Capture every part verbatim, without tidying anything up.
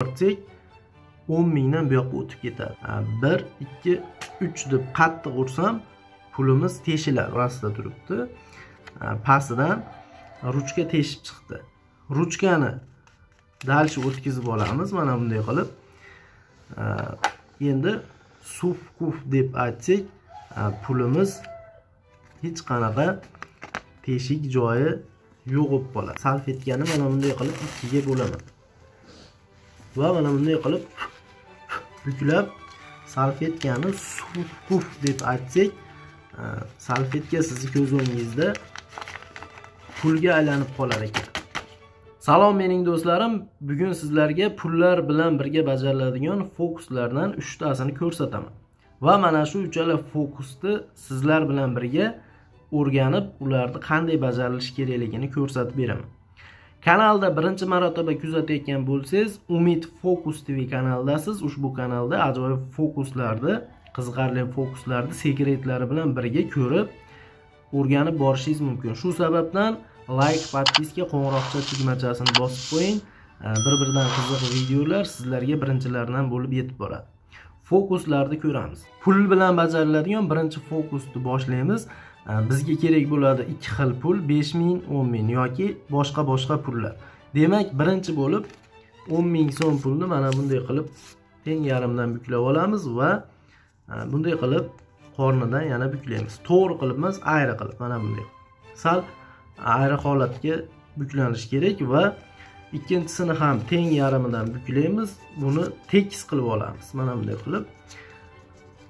o'n mingdan bu yoqqa o'tib ketadi. bir ikki uch deb qattiq ursam pulimiz teshiladi, rastda turibdi. Pastidan ruchka teshib chiqdi. Ruchkani dalshi o'tkazib olamiz mana bunday qilib. Endi sufkuf deb aytsak, pulimiz hech qanaqa teshik joyi yo'q bo'lib qoladi. Salfetkani mana bunday qilib ikkiga bo'laman. Va mana bunday qilib buklab salfetkani sufkuf deb aytsak, salfetka sizni ko'z o'ngingizda pulga aylanib qolar ekan. Salom mening do'stlarim, bugun sizlarga pullar bilan birga bajariladigan fokuslardan uch tasini ko'rsataman. Va mana shu uch ala fokusni sizlar bilan birga o'rganib, ularni qanday bajarilishi kerakligini ko'rsatib beraman. Kanalda birinchi marotaba kuzatayotgan bo'lsangiz, UmiD FokuS T V kanaldasiz. Ushbu kanalda ajoyib fokuslarni, qiziqarli fokuslarni sekretlari bilan birga ko'rib, o'rganib borishingiz mumkin. Shu sababdan like, podpiska, qo'ng'iroqcha tugmachasini bosib qo'ying. Bir-biridan qiziq videolar sizlarga birinchilardan bo'lib yetib boradi. Fokuslarni ko'ramiz. Pul bilan bajariladigan birinchi fokusni boshlaymiz. Bizga kerak bo'ladi ikki xil pul, besh ming, o'n ming yoki boshqa-boshqa pullar. Demak, birinchi bo'lib o'n ming so'm pulni mana bunday qilib teng yarimdan buklab olamiz va bunday qilib qornidan yana buklaymiz. To'g'ri qilib emas, ayri qilib mana bunday. Sal ayri holatga buklanish kerak va ikkinchisini ham teng yarimidan buklaymiz. Buni tekis qilib olamiz. Mana bunday qilib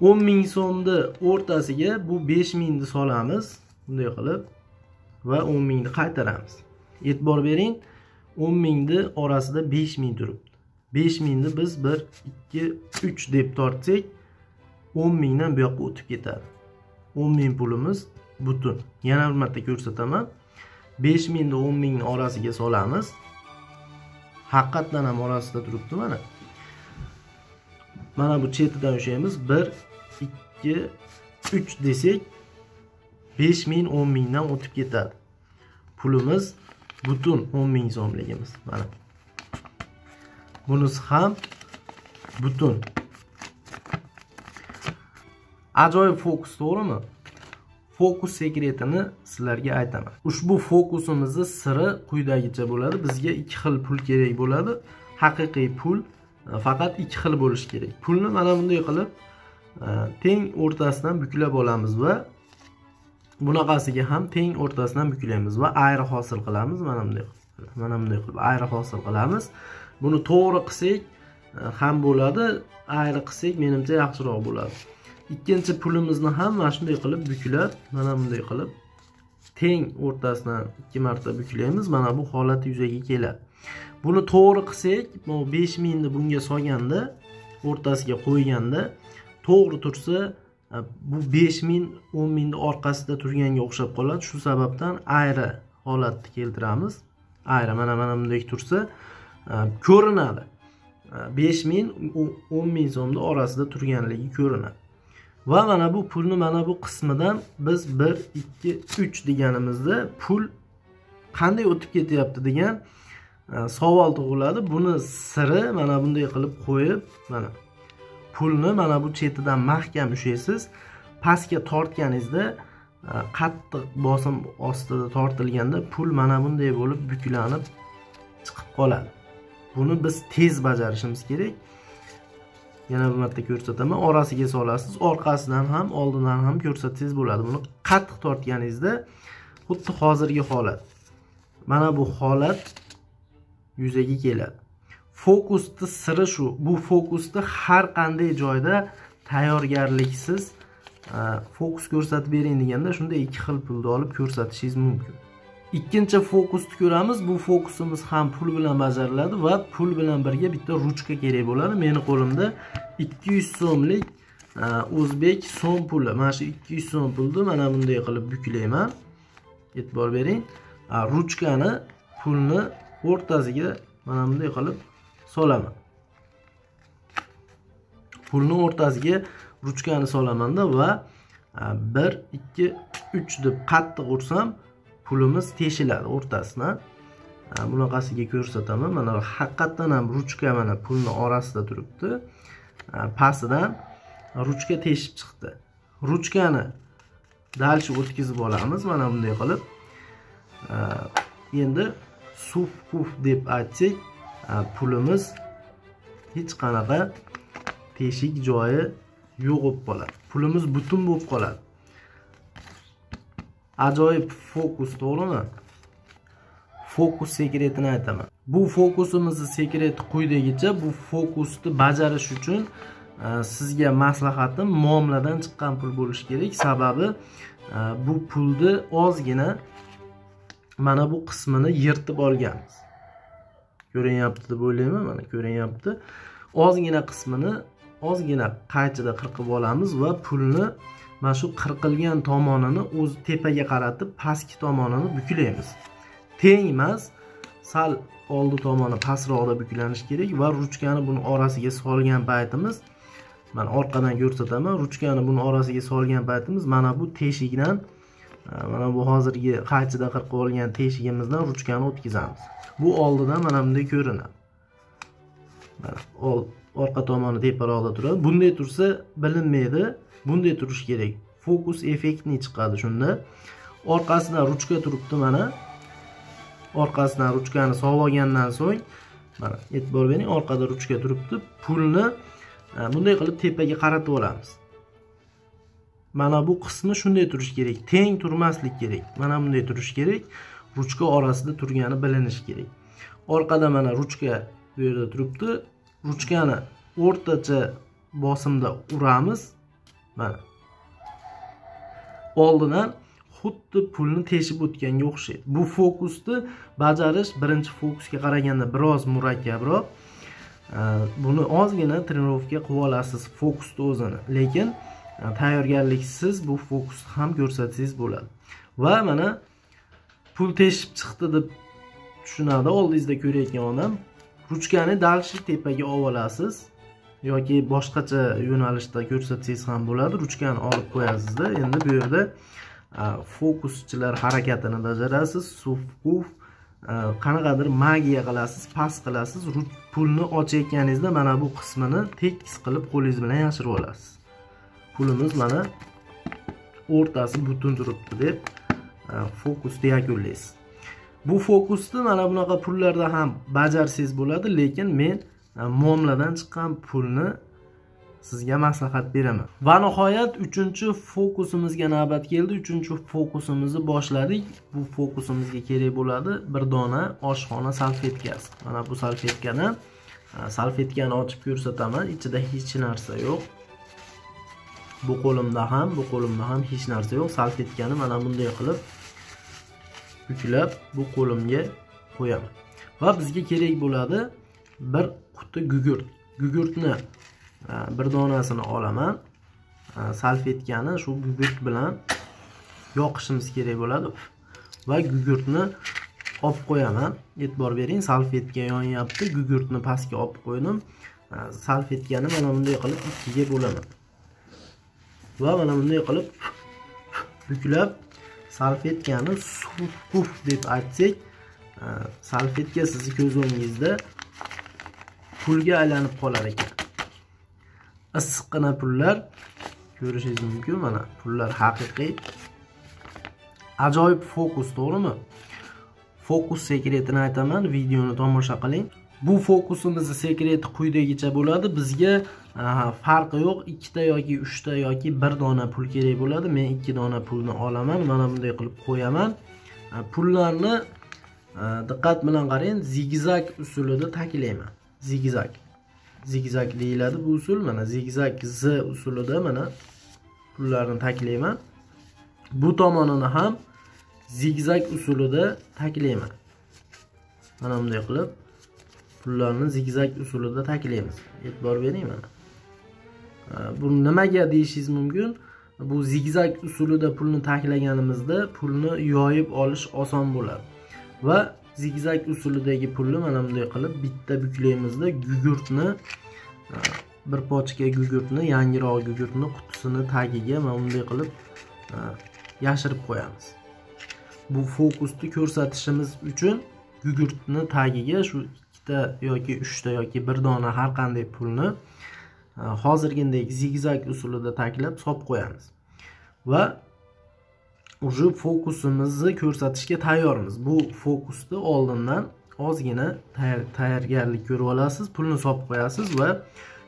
o'n ming so'mni o'rtasiga bu besh mingni solamiz. Bunday qilib va o'n mingni qaytaramiz. E'tibor bering, o'n mingni orasida besh ming turibdi. besh mingni biz bir ikki uch deb tortsak, o'n mingdan bu yoqqa o'tib ketadi. o'n ming pulimiz butun. Yana bir marta ko'rsataman. besh ming dan o'n ming orasiga solamiz. Haqiqatan ham orasida turibdi mana. Mana bu chetidan o'shaymiz. bir ikki uch desak, besh ming o'n mingdan o'tib ketadi. Pulimiz butun o'n ming so'mligimiz mana. Bunisi ham butun. Ajoyib fokus, to'g'rimi? Fokus sekretini sizlarga aytaman. Ushbu fokusimizni siri quyidagicha bo'ladi. Bizga ikki xil pul kerak bo'ladi. Haqiqiy pul faqat ikki xil bo'lishi kerak. Pulni mana bunday qilib teng o'rtasidan buklab olamiz va bunaqasiga ham teng o'rtasidan buklaymiz va ayri hosil qilamiz. Mana bunday qilib, mana bunday qilib ayri hosil qilamiz. Buni to'g'ri qilsak ham bo'ladi, ayri qilsak menimcha yaxshiroq bo'ladi. İkinci pulimizni ham mana shunday qilib buklab, mana bunday qilib teng o'rtasidan ikki marta buklaymiz. Mana bu holat yuzaga keladi. Buni to'g'ri qilsak, bu besh ming ni bunga solganda, o'rtasiga qo'yganda to'g'ri tursa, bu besh ming o'n ming ni orqasida turganga o'xshab qoladi. Shu sababdan ayri holatni keltiramiz. Ayri mana mana bunday tursa, ko'rinadi. besh ming o'n ming so'mning orasida turganligi ko'rinadi. Va mana bu pulni mana bu qismidan biz bir ikki uch deganimizda pul qanday o'tib ketyapti degan savol tug'iladi. Buni siri mana bunday qilib qo'yib, mana pulni mana bu chetidan mahkam ushlaysiz. Pastga tortganingizda, qattiq bosim ostida tortilganda pul mana bunday bo'lib buklanib chiqib qoladi. Buni biz tez bajarishimiz kerak. Yana bir marta ko'rsataman. Orasiga solasiz, orqasidan ham, oldidan ham ko'rsatsangiz bo'ladi. Buni qattiq tortganingizda xuddi hozirgi holat. Mana bu holat yuzaga keladi. Fokusni siri shu. Bu fokusni har qanday joyda tayyorgarliksiz fokus ko'rsatib bering deganda shunday ikki xil pulni olib ko'rsatishingiz mumkin. Ikkinchi fokusni ko'ramiz. Bu fokusimiz ham pul bilan bajariladi va pul bilan birga bitta ruchka kerak bo'ladi. Meni qo'limda ikki yuz so'mlik o'zbek so'm puli. Mana shu ikki yuz so'm pulni mana bunday qilib buklayman. E'tibor bering, ruchkani pulni o'rtasiga mana bunday qilib solaman. Pulni o'rtasiga ruchkani solamanda va bir ikki uch deb qattiq ursam pulimiz teshiladi o'rtasini. bunaqasiga ko'rsataman. Mana haqiqatan ham ruchka mana pulni orasida turibdi. Pastidan ruchka teshib chiqdi. Ruchkani dalshi o'tkazib olamiz mana bunday qilib. Endi suf puf deb aytsak, pulimiz hech qanaqa teshik joyi yo'q bo'lib qoladi. Pulimiz butun bo'lib qoladi. Ajoyib fokus, to'g'rimi? Fokus sekretini aytaman. Bu fokusimizni sekreti quyidagicha. Bu fokusni bajarish uchun sizga maslahatim, muomaladan chiqqan pul bo'lishi kerak. Sababi bu pulni ozgina mana bu qismini yirtib olganmiz. Ko'rinyapti deb o'ylayman, mana ko'rinyapti. Ozgina qismini ozgina qaychida qirqib olamiz va pulni mana shu qirqilgan tomonini o'z tepaga qaratib, pastki tomonini buklaymiz. Teng emas, sal oldi tomoni pastroqda buklanish kerak va ruchkani buni orasiga solgan paytimiz, mana orqadan ko'rsataman, ruchkani buni orasiga solgan paytimiz mana bu teshikdan, mana bu hozirgi qaychida qirqib olgan teshigimizdan ruchkani o'tkazamiz. Bu oldidan mana bunday ko'rinadi. Mana ol orqa tomoni teparoqda turadi. Bunday tursa bilinmaydi. Bunday turish kerak. Fokus effektni chiqadi shunda. Orqasidan ruchka turibdi mana. Orqasidan ruchkani sog'ib olgandan so'ng mana e'tibor bering, orqada ruchka turibdi. Pulni bunday qilib tepaga qaratib olamiz. Mana bu qismi shunday turish kerak. Teng turmaslik kerak. Mana bunday turish kerak. Ruchka orasida turgani bilinishi kerak. Orqada mana ruchka bu yerda turibdi. Ruchkani o'rtacha bosimda uramiz. Mana oldidan xuddi pulni teshib o'tganga o'xshaydi. Bu fokusni bajarish birinchi fokusga qaraganda biroz murakkabroq. Buni ozgina trenovka qilib olasiz fokusni o'zini, lekin tayyorgarliksiz bu fokusni ham ko'rsatsangiz bo'ladi. Va mana pul teshib chiqdi deb tushunadi oldingizda ko'rayotgan odam. Ruchkani dalshik tepaga olib olasiz yoki boshqacha yo'nalishda ko'rsatsangiz ham bo'ladi. Ruchkani olib qo'yasiz. Endi bu yerda fokuschilar harakatini bajarasiz, sufquf qanaqadir magiya qilasiz, pas qilasiz. Pulni ochayotganingizda mana bu qismini tekis qilib qo'lingiz bilan yashirib olasiz. Pulimiz mana o'rtasi butun turibdi deb fokusni yakunlaysiz. Bu fokusni mana bunaqa pullarda ham bajarsangiz bo'ladi, lekin men muomaladan chiqqan pulni sizga maslahat beraman. Va nihoyat uchinchi fokusimizga navbat keldi. Uchinchi fokusimizni boshladik. Bu fokusimizga kerak bo'ladi bir dona oshxona salfetkasi. Mana bu salfetkani salfetkani ochib ko'rsataman. Ichida hech narsa yo'q. Bu qo'limda ham, bu qo'limda ham hech narsa yo'q. Salfetkani mana bunday qilib buklab bu qo'limga qo'yaman. Va bizga kerak bo'ladi bir quti gugurt. Gugurtni bir donasini olaman. Salfetkani shu gugurt bilan yoqishimiz kerak bo'ladi va gugurtni olib qo'yaman. E'tibor bering, salfetka yonyapti, gugurtni pastga olib qo'ydim. Salfetkani mana bunday qilib ikkiga bo'laman. Va mana bunday qilib buklab salfetkani sufquf deb aytsak, salfetka sizni ko'z o'ngingizda pulga aylanib qolar ekan. Issiqqina pullar ko'rishingiz mumkin. Mana pullar haqiqiy. Ajoyib fokus, to'g'rimi? Fokus sekretini aytaman, videoni tomosha qiling. Bu fokusimizni sekreti quyidagicha bo'ladi. Bizga farqi yo'q, ikkita yoki uchta yoki bir dona pul kerak bo'ladi. Men ikki dona pulni olaman, mana bunday qilib qo'yaman. Pullarni diqqat bilan qarang, zigzag usulida taklayman. Zigzag. Zigzag deyiladi bu usul. Mana zigzag z usulida mana pullarni taklayman. Bu tomonini ham zigzag usulida taklayman. Mana bunday qilib pullarni zigzag usulida taklaymiz. E'tibor bering mana. Bu nimaga deyishingiz mumkin? Bu zigzag usulida pulni taklaganimizda pulni yoyib olish oson bo'ladi. Va zigzag usulidagi pulni mana bunday qilib bitta buklaymizda gugurtni bir pochka gugurtni, yangiroq gugurtni qutisini tagiga mana bunday qilib yashirib qo'yamiz. Bu fokusni ko'rsatishimiz uchun gugurtni tagiga shu ikkita yoki uchta yoki bir dona har qanday pulni hozirgidek zigzag usulida taglab solib qo'yamiz va o'sha fokusimizni ko'rsatishga tayyormiz. Bu fokusni oldindan ozgina tayyorgarlik ko'rib olasiz, pulni solib qo'yasiz va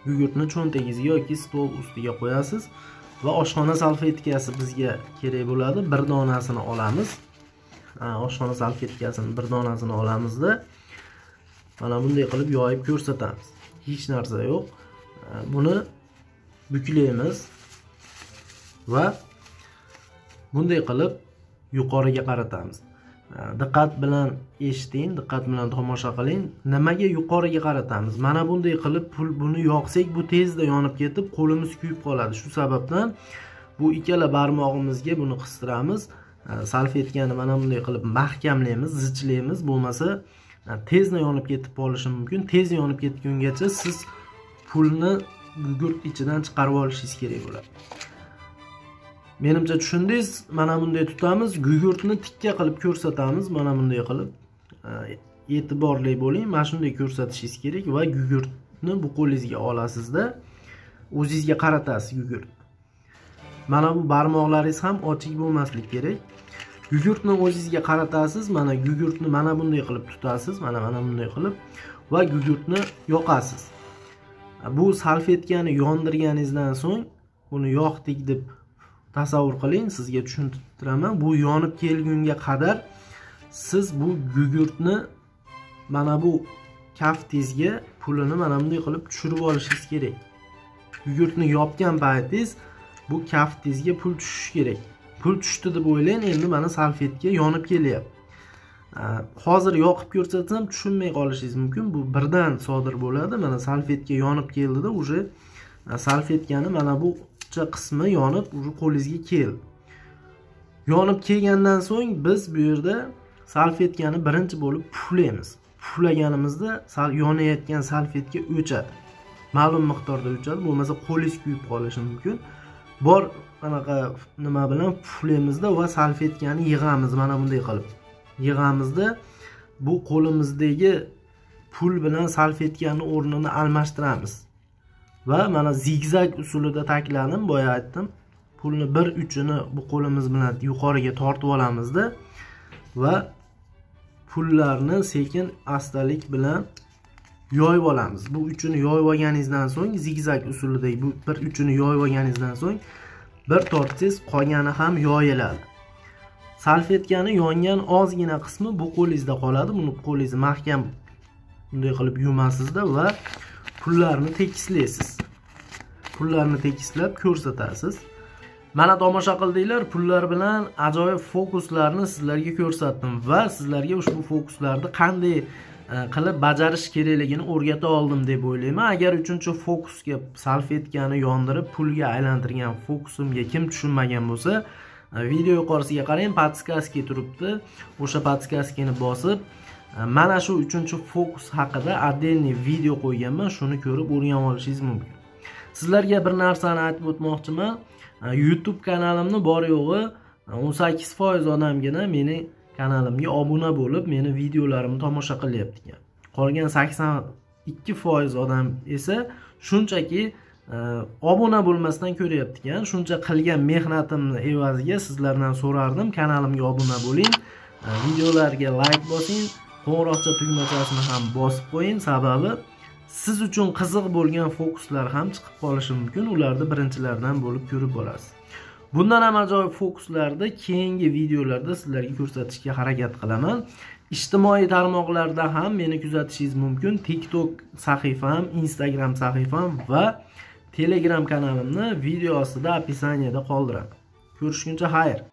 gugurtni cho'ntagingizga yoki stol ustiga qo'yasiz va oshxona salfetkasi bizga kerak bo'ladi. Bir donasini olamiz. Oshxona salfetkasini bir donasini olamizda mana bunday qilib yoyib ko'rsatamiz. Hech narsa yo'q. Buni buklaymiz va bunday qilib yuqoriga qaratamiz. Diqqat bilan eshiting, diqqat bilan tomosha qiling. Nimaga yuqoriga qaratamiz? Mana bunday qilib pul buni yoqsak, bu tezda yonib ketib, qo'limiz kuyib qoladi. Shu sababdan bu ikkala barmog'imizga buni qistiramiz. Salfetkani mana bunday qilib mahkamlaymiz, zichlaymiz. Bo'lmasa tezda yonib ketib qolishi mumkin. Tez yonib ketgungacha siz pulni gugurt ichidan chiqarib olishingiz kerak bo'ladi. Menimcha tushundingiz. Mana bunday tutamiz, gugurtni tikka qilib ko'rsatamiz. Mana bunday qilib e'tiborli bo'ling, mana shunday ko'rsatishingiz kerak va gugurtni bu qo'lingizga olasizda, o'zingizga qaratasiz gugurt. Mana bu barmoqlaringiz ham ochiq bo'lmasligi kerak. Gugurtni o'zingizga qaratasiz. Mana gugurtni mana bunday qilib tutasiz, mana mana bunday qilib va gugurtni yoqasiz. Bu salfetkani yondirganingizdan so'ng buni yoqdik deb tasavvur qiling, sizga tushuntiraman. Bu yonib kelgunga qadar siz bu gugurtni mana bu kaftingizga pulini mana bunday qilib tushirib olishingiz kerak. Gugurtni yopgan paytingiz bu kaftingizga pul tushishi kerak. Pul tushdi deb o'ylang, endi mana salfetka yonib kelyapti. Hozir yoqib ko'rsatsam tushunmay qolishingiz mumkin. Bu birdan sodir bo'ladi. Mana salfetka yonib keldida, o'sha salfetkani mana bu ucha qismi yonib, o'sha qo'lingizga keldi. Yonib kelgandan so'ng biz bu yerda salfetkani birinchi bo'lib puflaymiz. Puflaganimizda sal yonayotgan salfetka o'chadi. Ma'lum miqdorda o'chadi, bo'lmasa qo'lingiz kuyib qolishi mumkin. Bor anaqa nima bilan puflaymizda va salfetkani yig'amiz. Mana bunday qilib yig'amizda bu qo'limizdagi pul bilan salfetkani o'rnini almashtiramiz va mana zigzag usulida takladim. Boya aytdim, pulni bir uchini bu qo'limiz bilan yuqoriga tortib olamizda va pullarni sekin astalik bilan yoyib olamiz. Bu uchini yoyib olganingizdan so'ng zigzag usulidagi bu bir uchini yoyib olganingizdan so'ng bir tortsangiz qolgani ham yoyiladi. Salfetkani yongan ozgina qismi bu qo'lingizda qoladi. Buni qo'lingizni mahkam bunday qilib yumasizda va pullarni tekislaysiz. Pullarni tekislab ko'rsatasiz. Mana tomosha qildinglar, pullar bilan ajoyib fokuslarni sizlarga ko'rsatdim va sizlarga ushbu fokuslarni qanday qilib bajarish kerakligini o'rgata oldim deb o'ylayman. Agar uchinchi fokusga salfetkani yondirib pulga aylantirgan fokusimga kim tushunmagan bo'lsa, video yuqorisiga qarang, podskastga turibdi. O'sha podskastgini bosib, mana shu uchinchi fokus haqida отдельный video qo'yganman, shuni ko'rib o'rganib olishingiz mumkin. Sizlarga bir narsani aytib o'tmoqchiman. YouTube kanalimni bor yo'g'i o'n sakkiz foiz odamgina meni kanalimga obuna bo'lib, meni videolarimni tomosha qilyapti ekan. Qolgan sakson ikki foiz odam esa shunchaki obuna bo'lmasdan ko'ryapti ekan. Shuncha qilgan mehnatimni evaziga sizlardan so'rardim, kanalimga obuna bo'ling, videolarga like bosing, qo'ng'iroqcha tugmachasini ham bosib qo'ying. Sababi siz uchun qiziq bo'lgan fokuslar ham chiqib qolishi mumkin. Ularni birinchilardan bo'lib ko'rib borasiz. Bundan ham ajoyib fokuslarda keyingi videolarda sizlarga ko'rsatishga harakat qilaman. Ijtimoiy tarmoqlarda ham meni kuzatishingiz mumkin. TikTok sahifam, Instagram sahifam va Telegram kanalimni video ostida opisaniyada qoldiraman. Ko'rishguncha xayr.